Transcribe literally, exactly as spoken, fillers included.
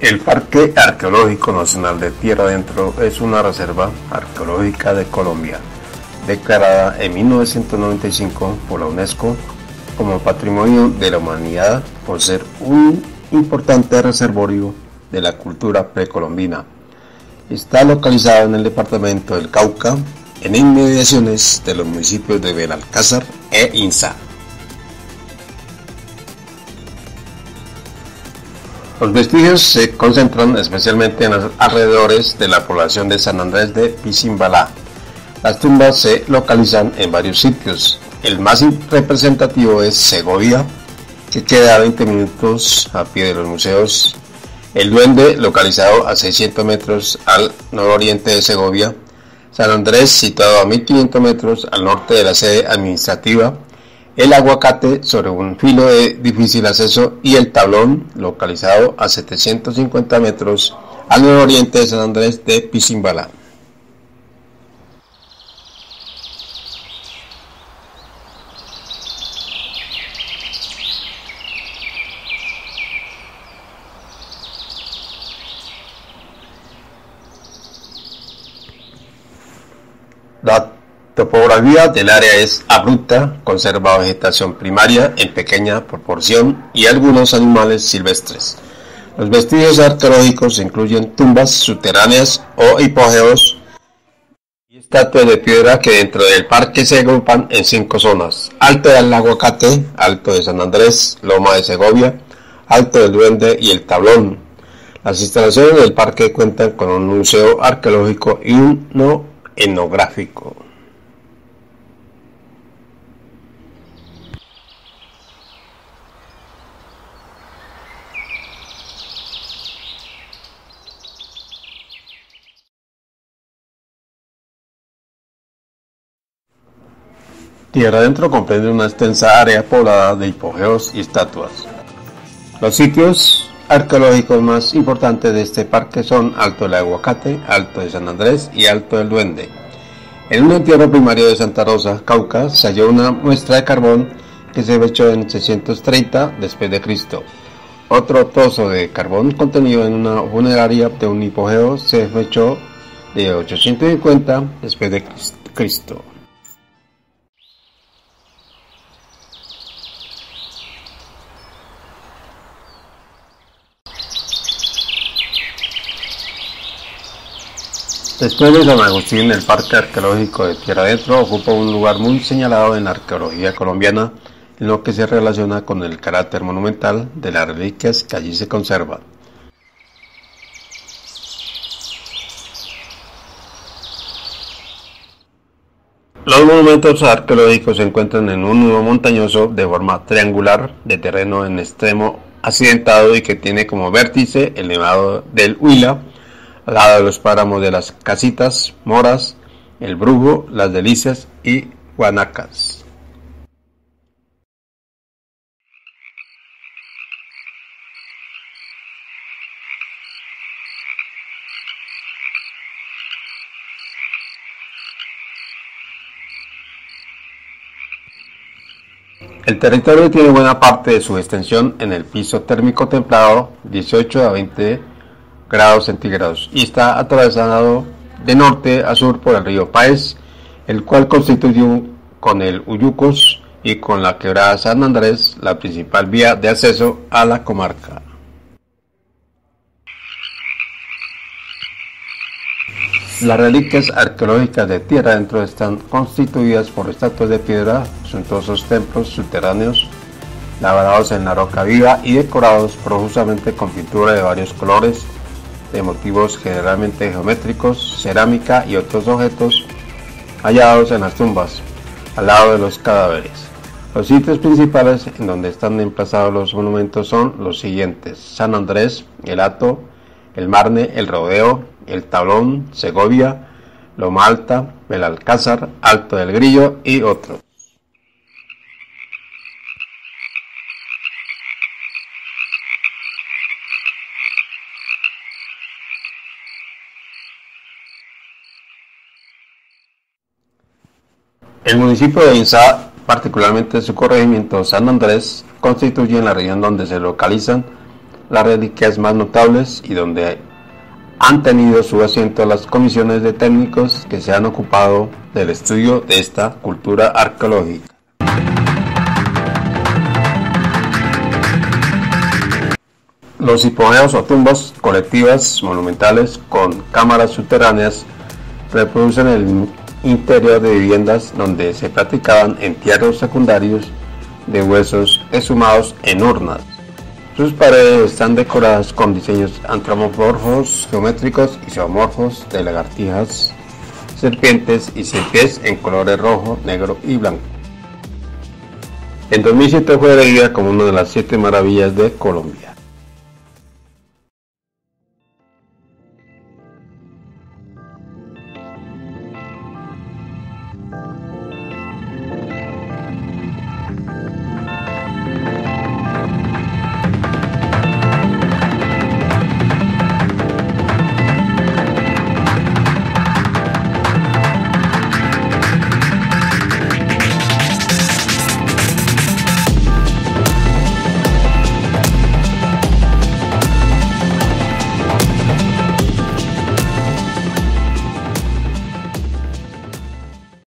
El Parque Arqueológico Nacional de Tierradentro es una reserva arqueológica de Colombia, declarada en mil novecientos noventa y cinco por la UNESCO como Patrimonio de la Humanidad por ser un importante reservorio de la cultura precolombina. Está localizado en el departamento del Cauca, en inmediaciones de los municipios de Belalcázar e Inzá. Los vestigios se concentran especialmente en los alrededores de la población de San Andrés de Pisimbalá. Las tumbas se localizan en varios sitios. El más representativo es Segovia, que queda a veinte minutos a pie de los museos. El Duende, localizado a seiscientos metros al nororiente de Segovia. San Andrés, situado a mil quinientos metros al norte de la sede administrativa. El Aguacate, sobre un filo de difícil acceso, y El Tablón, localizado a setecientos cincuenta metros al nororiente de San Andrés de Pisimbalá. La topografía del área es abrupta, conserva vegetación primaria en pequeña proporción y algunos animales silvestres. Los vestigios arqueológicos incluyen tumbas subterráneas o hipogeos y estatuas de piedra que dentro del parque se agrupan en cinco zonas: Alto del Aguacate, Alto de San Andrés, Loma de Segovia, Alto del Duende y El Tablón. Las instalaciones del parque cuentan con un museo arqueológico y uno etnográfico. Tierradentro comprende una extensa área poblada de hipogeos y estatuas. Los sitios arqueológicos más importantes de este parque son Alto del Aguacate, Alto de San Andrés y Alto del Duende. En un entierro primario de Santa Rosa, Cauca, se halló una muestra de carbón que se fechó en seiscientos treinta después de Cristo. Otro trozo de carbón contenido en una funeraria de un hipogeo se fechó de ochocientos cincuenta después de Cristo. Después de San Agustín, el Parque Arqueológico de Tierradentro ocupa un lugar muy señalado en la arqueología colombiana, en lo que se relaciona con el carácter monumental de las reliquias que allí se conservan. Los monumentos arqueológicos se encuentran en un nudo montañoso de forma triangular, de terreno en extremo accidentado y que tiene como vértice el Nevado del Huila, al lado de los páramos de las Casitas, Moras, El Brujo, Las Delicias y Guanacas. El territorio tiene buena parte de su extensión en el piso térmico templado, dieciocho a veinte grados centígrados, y está atravesado de norte a sur por el río Páez, el cual constituye con el Uyucos y con la quebrada San Andrés la principal vía de acceso a la comarca. Las reliquias arqueológicas de Tierradentro están constituidas por estatuas de piedra, suntuosos templos subterráneos labrados en la roca viva y decorados profusamente con pintura de varios colores, de motivos generalmente geométricos, cerámica y otros objetos hallados en las tumbas, al lado de los cadáveres. Los sitios principales en donde están emplazados los monumentos son los siguientes: San Andrés, El Hato, El Marne, El Rodeo, El Tablón, Segovia, Loma Alta, El Alcázar, Alto del Grillo y otros. El municipio de Inzá, particularmente su corregimiento San Andrés, constituye la región donde se localizan las reliquias más notables y donde han tenido su asiento las comisiones de técnicos que se han ocupado del estudio de esta cultura arqueológica. Los hipogeos o tumbas colectivas monumentales con cámaras subterráneas reproducen el interior de viviendas donde se practicaban entierros secundarios de huesos exhumados en urnas. Sus paredes están decoradas con diseños antropomorfos, geométricos y zoomorfos de lagartijas, serpientes y cipiés en colores rojo, negro y blanco. En dos mil siete fue elegida como una de las siete maravillas de Colombia.